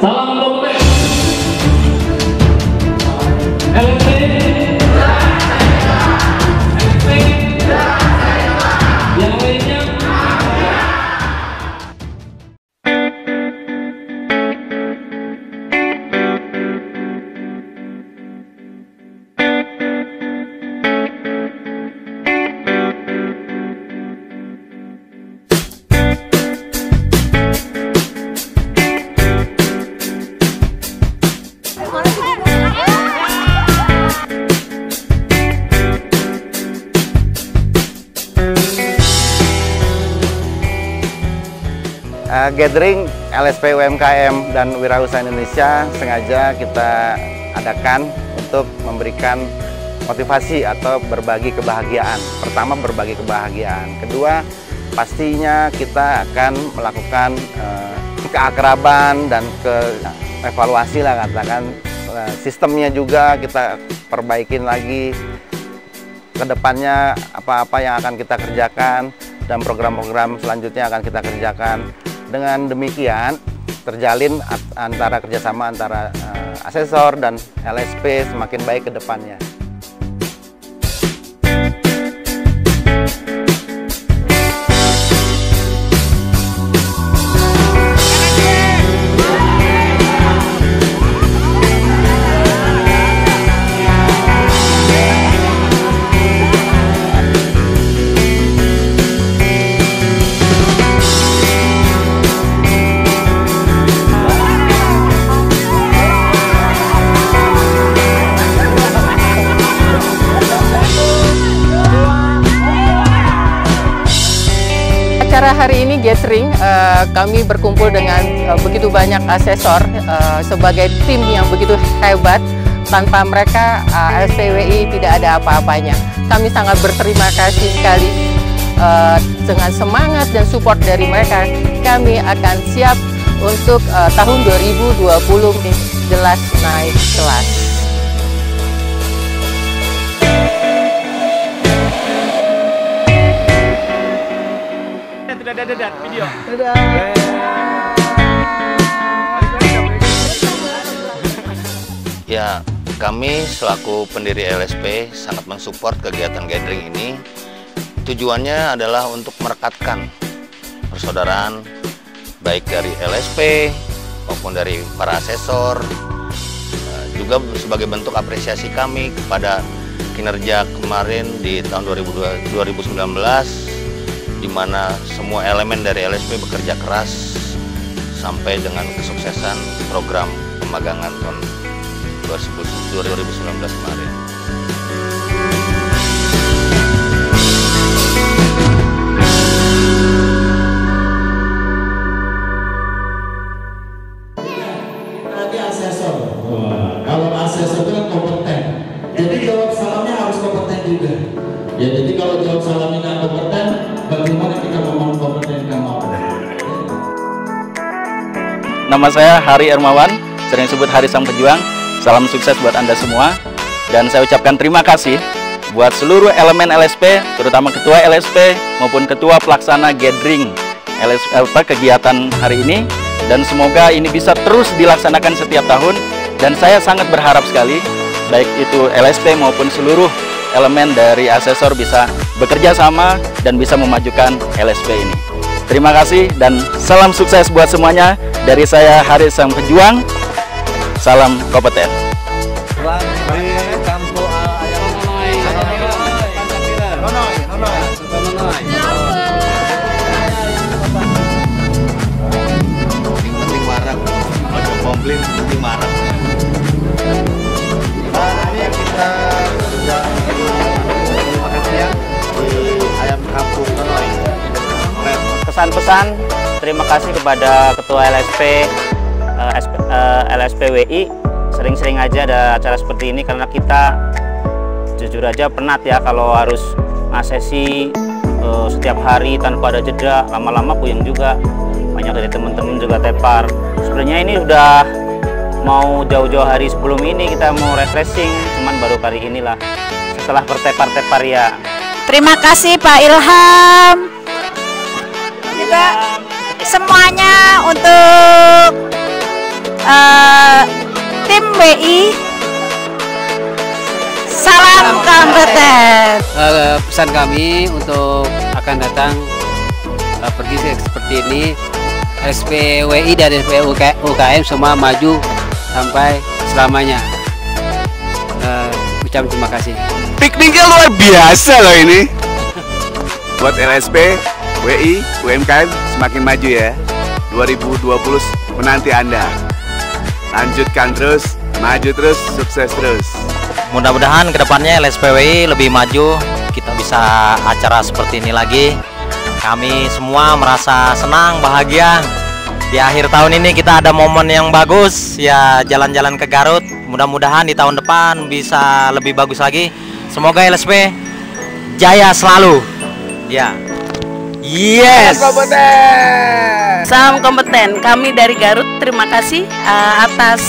Salam dompet. LSP. LSP. Yang lainnya. Gathering LSP UMKM dan Wirausaha Indonesia sengaja kita adakan untuk memberikan motivasi atau berbagi kebahagiaan. Pertama, berbagi kebahagiaan. Kedua, pastinya kita akan melakukan keakraban dan evaluasi lah katakan. Sistemnya juga kita perbaikin lagi ke depannya, apa-apa yang akan kita kerjakan dan program-program selanjutnya akan kita kerjakan. Dengan demikian terjalin antara kerjasama antara asesor dan LSP semakin baik ke depannya. Hari ini gathering, kami berkumpul dengan begitu banyak asesor sebagai tim yang begitu hebat. Tanpa mereka SPWI tidak ada apa-apanya. Kami sangat berterima kasih sekali dengan semangat dan support dari mereka. Kami akan siap untuk tahun 2020 ini jelas naik kelas. Dadah video. Dadah. Ya, kami selaku pendiri LSP sangat mensupport kegiatan gathering ini. Tujuannya adalah untuk merekatkan persaudaraan baik dari LSP maupun dari para asesor, juga sebagai bentuk apresiasi kami kepada kinerja kemarin di tahun 2019. Di mana semua elemen dari LSP bekerja keras sampai dengan kesuksesan program pemagangan tahun 2019 kemarin. Nanti asesor. Kalau asesor itu kan kompeten. Jadi jawab salamnya harus kompeten juga. Ya, jadi kalau jawab salamnya nggak kompeten, bagaimana kita ngomong kompeten nggak mau? Nama saya Hari Ermawan, sering disebut Hari Sang Pejuang. Salam sukses buat Anda semua. Dan saya ucapkan terima kasih buat seluruh elemen LSP, terutama Ketua LSP maupun Ketua Pelaksana Gathering LSP kegiatan hari ini. Dan semoga ini bisa terus dilaksanakan setiap tahun. Dan saya sangat berharap sekali, baik itu LSP maupun seluruh elemen dari asesor bisa bekerja sama dan bisa memajukan LSP ini. Terima kasih dan salam sukses buat semuanya dari saya Haris Sam Kejuang. Salam kompeten. Pesan-pesan terima kasih kepada Ketua LSP LSPWI. Sering-sering aja ada acara seperti ini karena kita jujur aja penat ya kalau harus ngasesi setiap hari tanpa ada jeda, lama-lama puyeng juga. Banyak dari teman-teman juga tepar. Sebenarnya ini udah mau jauh-jauh hari sebelum ini kita mau refreshing, cuman baru kali inilah setelah bertepar-tepar ya. Terima kasih Pak Ilham. Semuanya untuk tim BI salam kompeten. Pesan kami untuk akan datang pergi seperti ini, SPWI dan SPWKM semua maju sampai selamanya. Ucap terima kasih. Pikniknya luar biasa loh ini. Buat LSP WI UMKM semakin maju ya, 2020 menanti Anda. Lanjutkan terus, maju terus, sukses terus. Mudah-mudahan kedepannya LSPWI lebih maju, kita bisa acara seperti ini lagi. Kami semua merasa senang, bahagia. Di akhir tahun ini kita ada momen yang bagus, ya jalan-jalan ke Garut. Mudah-mudahan di tahun depan bisa lebih bagus lagi. Semoga LSP jaya selalu. Ya. Yes. Salam kompeten. Kami dari Garut terima kasih atas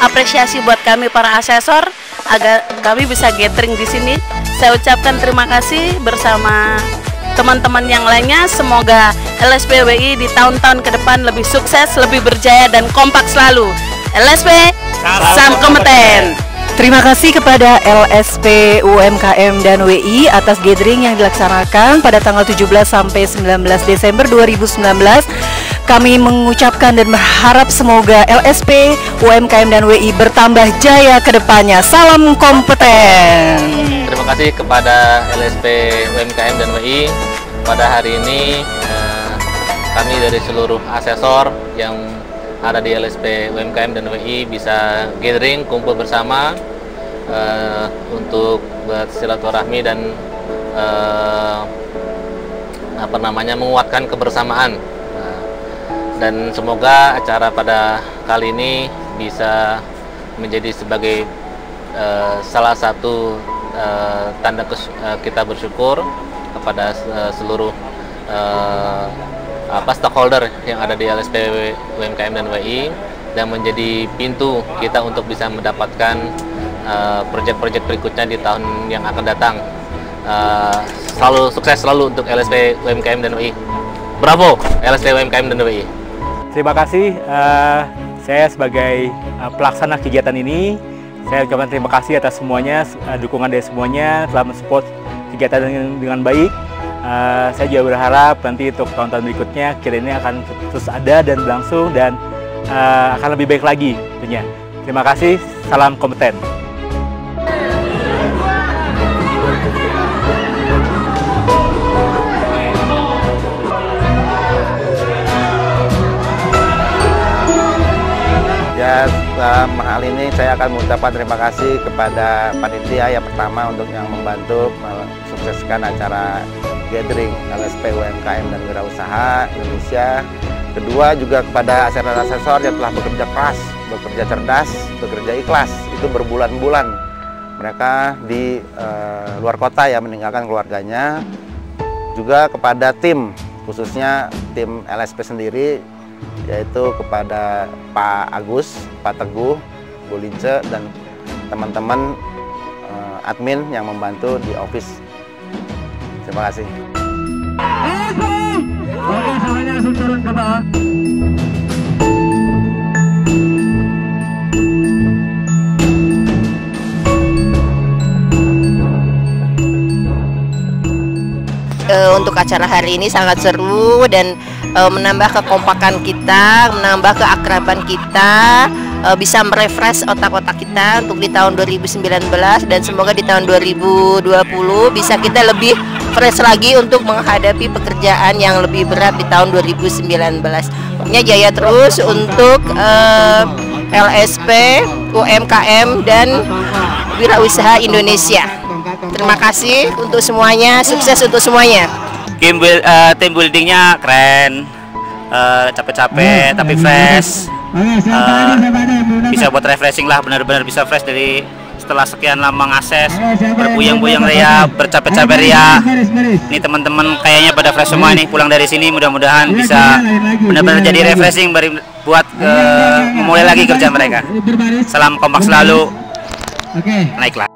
apresiasi buat kami para asesor agar kami bisa gathering di sini. Saya ucapkan terima kasih bersama teman-teman yang lainnya. Semoga LSPWI di tahun-tahun ke depan lebih sukses, lebih berjaya dan kompak selalu. LSP Salam kompeten. Terima kasih kepada LSP UMKM dan WI atas gathering yang dilaksanakan pada tanggal 17 sampai 19 Desember 2019. Kami mengucapkan dan berharap semoga LSP UMKM dan WI bertambah jaya ke depannya. Salam kompeten. Terima kasih kepada LSP UMKM dan WI pada hari ini. Kami dari seluruh asesor yang ada di LSP UMKM dan WI bisa gathering, kumpul bersama untuk bersilaturahmi dan menguatkan kebersamaan. Dan semoga acara pada kali ini bisa menjadi sebagai salah satu tanda kita bersyukur kepada seluruh stakeholder yang ada di LSP UMKM dan WI, dan menjadi pintu kita untuk bisa mendapatkan proyek-proyek berikutnya di tahun yang akan datang. Selalu sukses selalu untuk LSP UMKM dan WI. Bravo LSP UMKM dan WI. Terima kasih. Saya sebagai pelaksana kegiatan ini, saya ucapkan terima kasih atas semuanya, dukungan dari semuanya telah mensupport kegiatan dengan baik. Saya juga berharap nanti untuk tahun-tahun berikutnya kira ini akan terus ada dan berlangsung dan akan lebih baik lagi tentunya. Terima kasih, salam kompeten. Ya, hal ini saya akan mengucapkan terima kasih kepada panitia yang pertama untuk yang membantu mensukseskan acara gathering LSP UMKM dan Wirausaha Indonesia. Kedua juga kepada asesor-asesor yang telah bekerja keras, bekerja cerdas, bekerja ikhlas. Itu berbulan-bulan mereka di luar kota ya, meninggalkan keluarganya. Juga kepada tim, khususnya tim LSP sendiri, yaitu kepada Pak Agus, Pak Teguh, Bu Lince, dan teman-teman admin yang membantu di office. Terima kasih. Oke, semuanya langsung turun ke bawah. Untuk acara hari ini sangat seru dan menambah kekompakan kita, menambah keakraban kita, bisa merefresh otak-otak kita untuk di tahun 2019, dan semoga di tahun 2020 bisa kita lebih fresh lagi untuk menghadapi pekerjaan yang lebih berat di tahun 2019. Pokoknya jaya terus untuk LSP, UMKM dan Wirausaha Indonesia. Terima kasih untuk semuanya, sukses untuk semuanya. Tim buildingnya keren, capek-capek tapi fresh, bisa buat refreshing lah, benar-benar bisa fresh dari setelah sekian lama mengakses, berpuyang-puyang ria, bercapek-capek ria. Ini teman-teman kayaknya pada fresh semua nih, pulang dari sini mudah-mudahan bisa benar-benar jadi refreshing buat memulai lagi kerja mereka. Salam kompak selalu, naiklah.